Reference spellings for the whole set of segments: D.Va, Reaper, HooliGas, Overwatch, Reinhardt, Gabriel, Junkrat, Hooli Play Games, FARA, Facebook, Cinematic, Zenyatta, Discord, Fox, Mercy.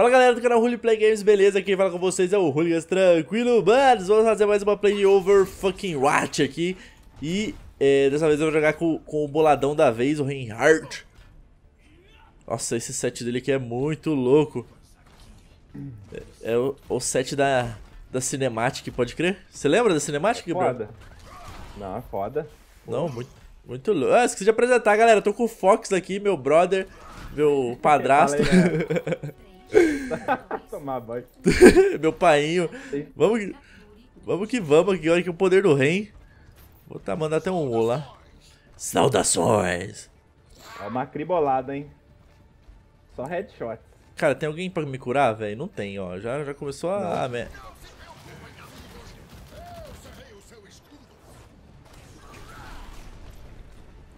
Fala galera do canal Hooli Play Games, beleza? Quem fala com vocês é o HooliGas, tranquilo? Mano, vamos fazer mais uma play over fucking Watch aqui. E dessa vez eu vou jogar com o boladão da vez, o Reinhardt. Nossa, esse set dele aqui é muito louco. É o set da Cinematic, pode crer? Você lembra da Cinematic, Gabriel? Foda. Não, é foda. Não, muito louco. Ah, esqueci de apresentar, galera. Eu tô com o Fox aqui, meu brother, meu padrasto. Tomar banho. Meu painho. Vamos aqui, olha que o poder do rei. Vou mandar até um olá. Saudações. É uma cribolada, hein? Só headshot. Cara, tem alguém pra me curar, velho? Não tem, ó. Já começou a...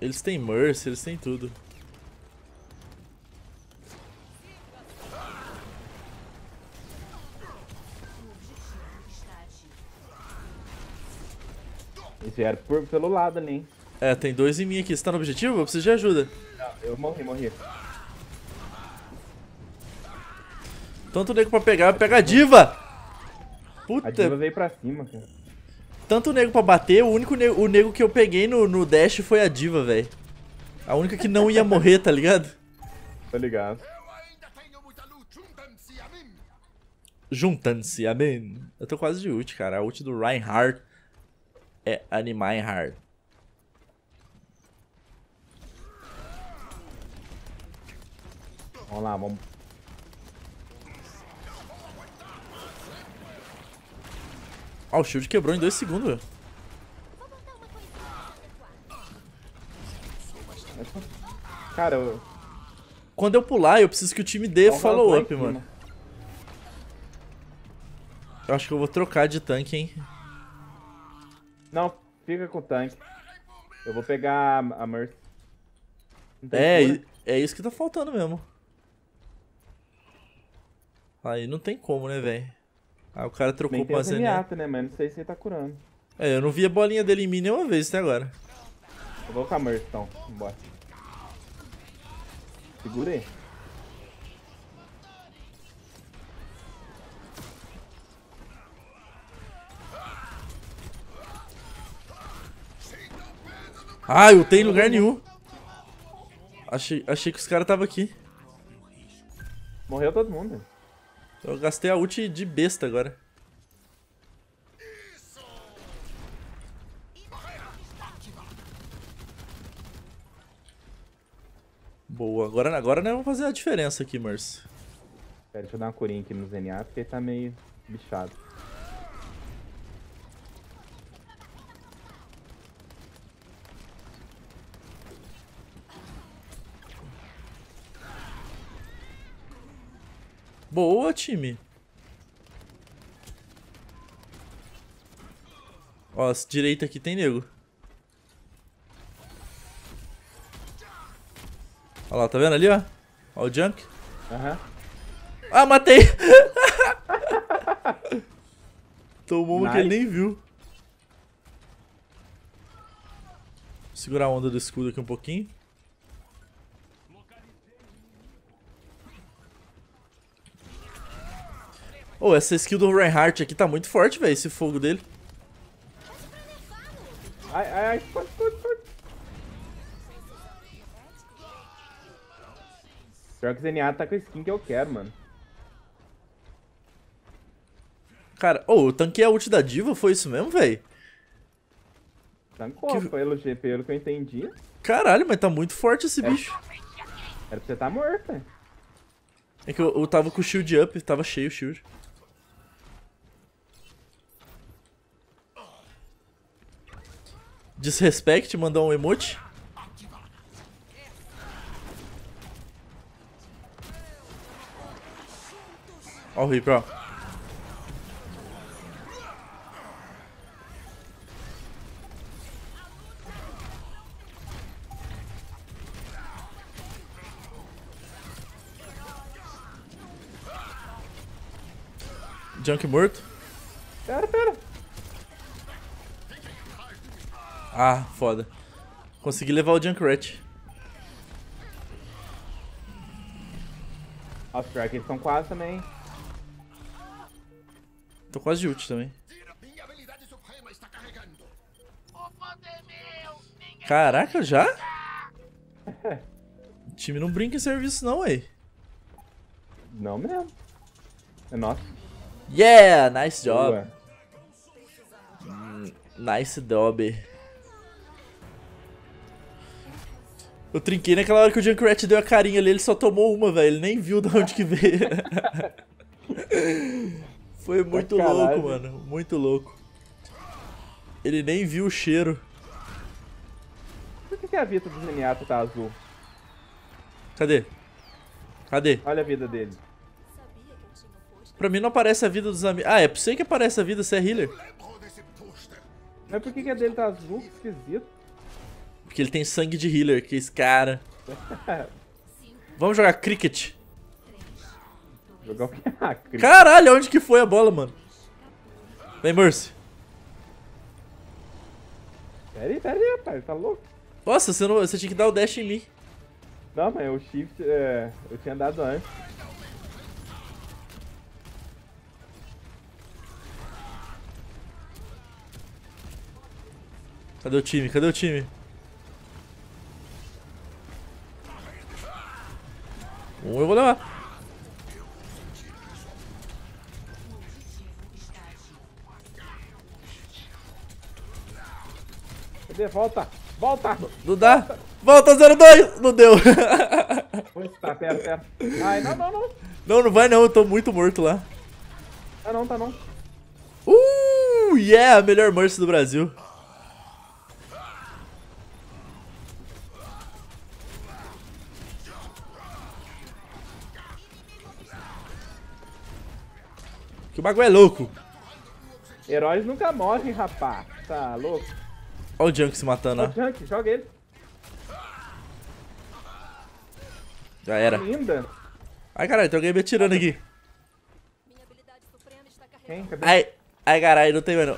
Eles têm Mercy, eles têm tudo. Eles vieram pelo lado ali, hein? É, tem dois em mim aqui. Você tá no objetivo? Eu preciso de ajuda. Não, eu morri. Tanto nego pra pegar, eu pego a D.Va! Puta! A D.Va veio pra cima, cara. Tanto nego pra bater, o único nego que eu peguei no dash foi a D.Va, velho. A única que não ia morrer, tá ligado? Tá ligado. Juntando-se, amém. Eu tô quase de ult, cara. A ult do Reinhardt. É animar em hard. Vamos lá, vamos. Ó, o shield quebrou em 2 segundos, velho. Cara, quando eu pular, eu preciso que o time dê follow-up, mano. Eu acho que eu vou trocar de tanque, hein. Não, fica com o tanque. Eu vou pegar a Mercy. É isso que tá faltando mesmo. Aí não tem como, né, velho? Ah, o cara trocou pra Zenyatta, né, mano? Não sei se ele tá curando. É, eu não vi a bolinha dele em mim nenhuma vez até agora. Eu vou com a Mercy, então. Vambora. Segurei. Ah, eu tenho lugar nenhum. Achei que os caras estavam aqui. Morreu todo mundo. Eu gastei a ult de besta agora. Boa, agora nós vamos fazer a diferença aqui, Mercy. Pera, deixa eu dar uma curinha aqui no Zenyatta, porque ele tá meio bichado. Boa, time. Ó, à direita aqui tem nego. Ó lá, tá vendo ali, ó? Ó o Junk. Aham. Ah, matei! Tomou uma que ele nem viu. Vou segurar a onda do escudo aqui um pouquinho. Oh, essa skill do Reinhardt aqui tá muito forte, velho, esse fogo dele. Ai, pior que o Zenyatta tá com a skin que eu quero, mano. Cara, oh, eu tanquei a ult da D.Va, foi isso mesmo, velho? Tancou, foi pelo GP que eu entendi. Caralho, mas tá muito forte esse bicho. Era pra você tá morto, velho. É que eu tava com o shield up, tava cheio o shield. Disrespect, mandar um emote. Ó o Reaper, ó. Junk morto. Pera. Ah, foda. Consegui levar o Junkrat. Nossa, pior que eles estão quase também. Tô quase de ult também. Caraca, já? O time não brinca em serviço não, aí. Não mesmo. É nosso. Yeah, nice job. Ué. Nice job. Eu trinquei naquela hora que o Junkrat deu a carinha ali, ele só tomou uma, velho. Ele nem viu de onde que veio. Foi muito louco, mano. Muito louco. Ele nem viu o cheiro. Por que a vida do Zenyatta tá azul? Cadê? Cadê? Olha a vida dele. Pra mim não aparece a vida dos amigos. Ah, é pra você que aparece a vida, você é healer. Mas por que a dele tá azul? Que esquisito. Porque ele tem sangue de healer, que é esse cara. Vamos jogar cricket. Jogar o que? Cricket. Caralho, onde que foi a bola, mano? Vem, Mercy. Pera aí, rapaz, tá louco? Nossa, você tinha que dar o dash em mim. Não, mas o shift eu tinha dado antes. Cadê o time? Cadê o time? Eu vou levar. Cadê? Volta! Volta! Não dá! Volta 0-2! Não deu! Tá, pera. Ai, não. Não vai não, eu tô muito morto lá. Tá não. Yeah! A melhor Mercy do Brasil. Que o bagulho é louco. Heróis nunca morrem, rapá. Tá louco? Olha o Junk se matando, ó. Olha o Junk, joga ele. Já era. Linda. Ai, caralho, tem alguém me atirando aqui. Minha habilidade suprema está carregada. Ai, caralho, não tem mais não.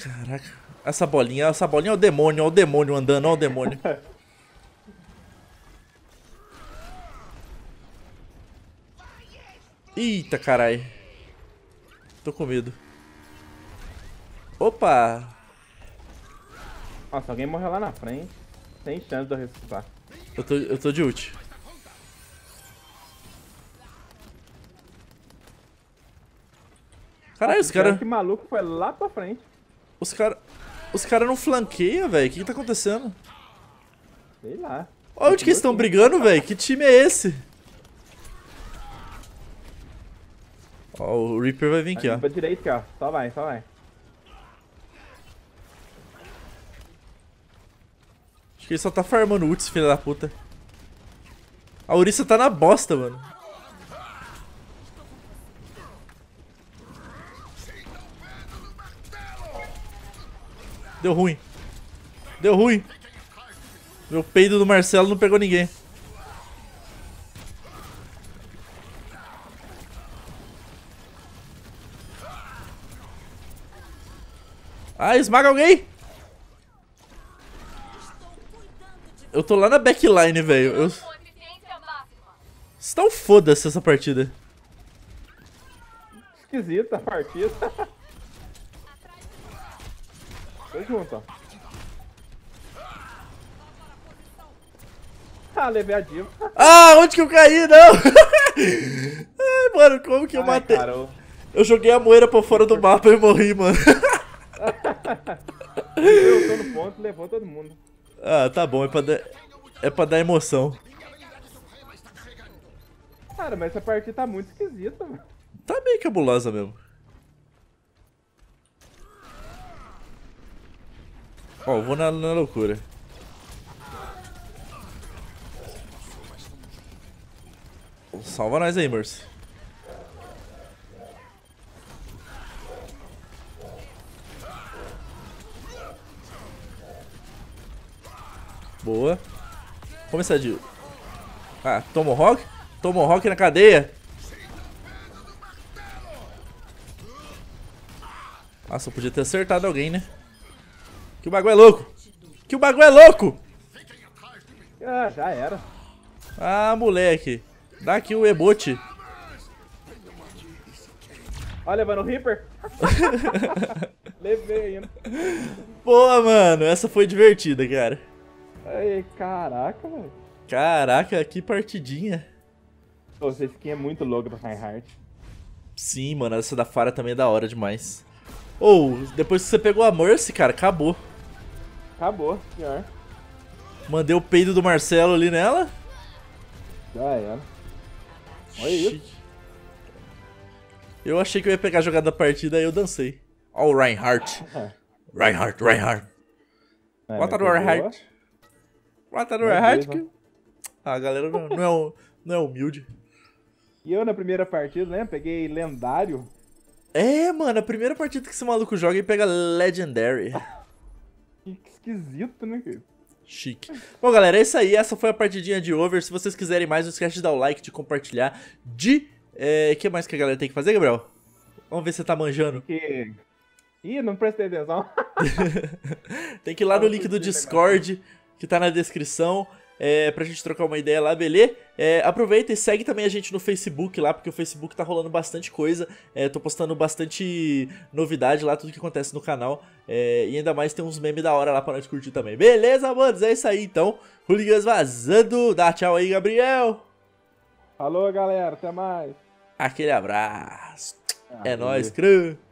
Caraca. Essa bolinha é o demônio, ó. O demônio andando, ó. O demônio. Eita, carai. Tô com medo. Opa! Nossa, alguém morreu lá na frente. Sem chance de eu ressuscitar. Eu tô de ult. Caralho, os caras... Que maluco foi lá pra frente. Os caras não flanqueiam, velho. O que tá acontecendo? Sei lá. Olha onde que eles estão brigando, velho. Que time é esse? Ó, o Reaper vai vir aqui, ó. Pra direita aqui, ó. Só vai. Acho que ele só tá farmando ults, filha da puta. A Ouriça tá na bosta, mano. Deu ruim. Meu peido do Marcelo não pegou ninguém. Ah, esmaga alguém! Eu tô lá na backline, velho. Vocês estão foda-se essa partida. Esquisita a partida. Tô junto, ó. Ah, levei a D.Va. Ah, onde que eu caí? Não! Ai, mano, como que eu matei? Caramba. Eu joguei a moeira pra fora do mapa e morri, mano. Eu tô no ponto, levou todo mundo. Ah, tá bom, é pra dar emoção. Cara, mas essa partida tá muito esquisita, mano. Tá meio cabulosa mesmo. Ó, eu vou na loucura. Salva nós aí, Mercy. Boa. Começar de... Ah, toma o rock? Toma o rock na cadeia. Nossa, eu podia ter acertado alguém, né? Que o bagulho é louco! Ah, já era. Ah, moleque. Dá aqui o emote. Olha, mano, o Reaper. Levei ainda. Boa, mano. Essa foi divertida, cara. Ai, caraca, mano. Caraca, que partidinha. Pô, essa skin é muito louca do Reinhardt. Sim, mano. Essa da FARA também é da hora demais. Ou, depois que você pegou a Mercy, cara, acabou. Acabou, pior. Mandei o peido do Marcelo ali nela. Já era. Olha isso. Eu achei que eu ia pegar a jogada da partida, aí eu dancei. Ó o Reinhardt. Reinhardt. Bota no Reinhardt. Bota no Reinhardt. Ah, a galera não é humilde. E eu na primeira partida, né? Peguei lendário. É, mano, a primeira partida que esse maluco joga e pega Legendary. Que esquisito, né, cara? Chique. Bom, galera, é isso aí. Essa foi a partidinha de over. Se vocês quiserem mais, não esquece de dar o like, de compartilhar, de... O que mais que a galera tem que fazer, Gabriel? Vamos ver se você tá manjando. Ih, não prestei atenção. Tem que ir lá no link do Discord, que tá na descrição, pra gente trocar uma ideia lá, beleza? Aproveita e segue também a gente no Facebook lá, porque o Facebook tá rolando bastante coisa. Tô postando bastante novidade lá, tudo que acontece no canal. E ainda mais tem uns memes da hora lá pra nós curtir também. Beleza, manos? É isso aí, então. HooliGas vazando. Dá tchau aí, Gabriel. Falou, galera. Até mais. Aquele abraço. É nóis, cru.